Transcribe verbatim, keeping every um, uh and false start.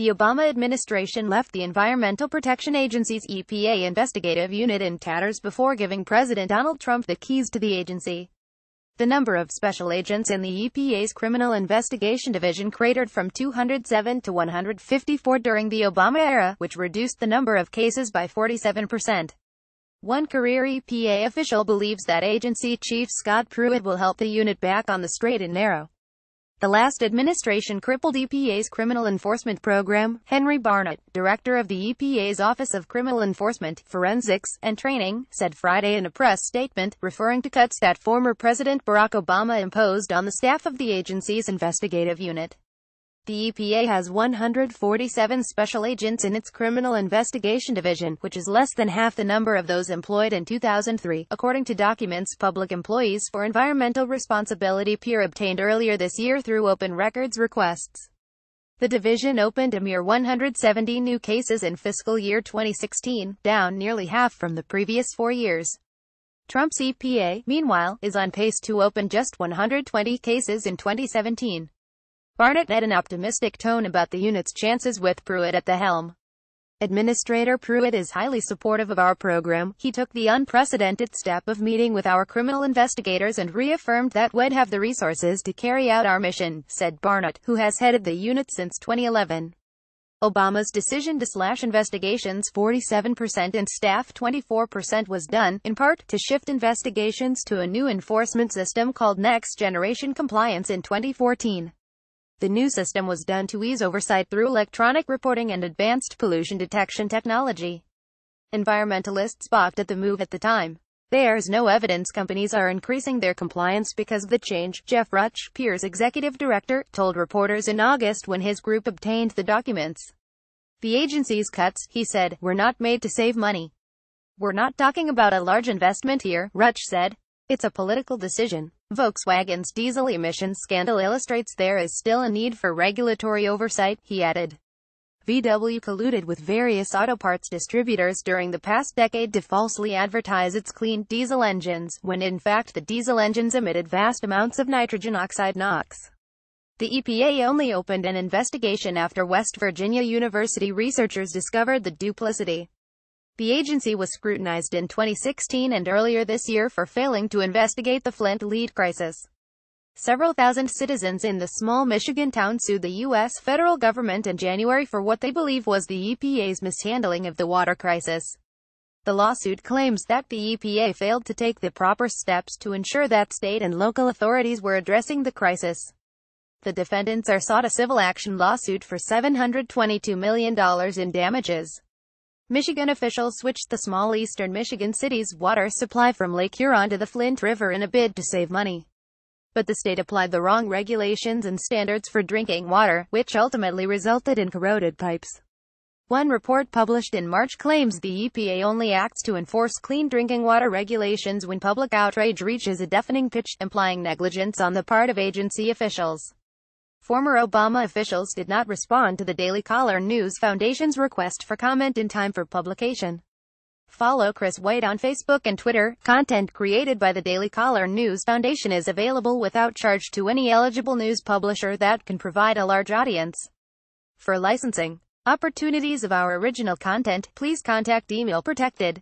The Obama administration left the Environmental Protection Agency's E P A investigative unit in tatters before giving President Donald Trump the keys to the agency. The number of special agents in the E P A's Criminal Investigation Division cratered from two hundred seven to one hundred fifty-four during the Obama era, which reduced the number of cases by forty-seven percent. One career E P A official believes that agency chief Scott Pruitt will help the unit back on the straight and narrow. The last administration crippled E P A's criminal enforcement program. Henry Barnett, director of the E P A's Office of Criminal Enforcement, Forensics, and Training, said Friday in a press statement, referring to cuts that former President Barack Obama imposed on the staff of the agency's investigative unit. The E P A has one hundred forty-seven special agents in its Criminal Investigation Division, which is less than half the number of those employed in two thousand three, according to documents Public Employees for Environmental Responsibility Peer obtained earlier this year through open records requests. The division opened a mere one hundred seventy new cases in fiscal year twenty sixteen, down nearly half from the previous four years. Trump's E P A, meanwhile, is on pace to open just one hundred twenty cases in twenty seventeen. Barnett had an optimistic tone about the unit's chances with Pruitt at the helm. Administrator Pruitt is highly supportive of our program. He took the unprecedented step of meeting with our criminal investigators and reaffirmed that we'd have the resources to carry out our mission, said Barnett, who has headed the unit since twenty eleven. Obama's decision to slash investigations forty-seven percent and staff twenty-four percent was done, in part, to shift investigations to a new enforcement system called Next Generation Compliance in twenty fourteen. The new system was done to ease oversight through electronic reporting and advanced pollution detection technology. Environmentalists balked at the move at the time. There's no evidence companies are increasing their compliance because of the change, Jeff Rutsch, Peer's executive director, told reporters in August when his group obtained the documents. The agency's cuts, he said, were not made to save money. We're not talking about a large investment here, Rutsch said. It's a political decision. Volkswagen's diesel emissions scandal illustrates there is still a need for regulatory oversight, he added. V W colluded with various auto parts distributors during the past decade to falsely advertise its clean diesel engines, when in fact the diesel engines emitted vast amounts of nitrogen oxide NOx. The E P A only opened an investigation after West Virginia University researchers discovered the duplicity. The agency was scrutinized in twenty sixteen and earlier this year for failing to investigate the Flint lead crisis. Several thousand citizens in the small Michigan town sued the U S federal government in January for what they believe was the E P A's mishandling of the water crisis. The lawsuit claims that the E P A failed to take the proper steps to ensure that state and local authorities were addressing the crisis. The defendants are sought a civil action lawsuit for seven hundred twenty-two million dollars in damages. Michigan officials switched the small eastern Michigan city's water supply from Lake Huron to the Flint River in a bid to save money. But the state applied the wrong regulations and standards for drinking water, which ultimately resulted in corroded pipes. One report published in March claims the E P A only acts to enforce clean drinking water regulations when public outrage reaches a deafening pitch, implying negligence on the part of agency officials. Former Obama officials did not respond to the Daily Caller News Foundation's request for comment in time for publication. Follow Chris White on Facebook and Twitter. Content created by the Daily Caller News Foundation is available without charge to any eligible news publisher that can provide a large audience. For licensing opportunities of our original content, please contact email protected.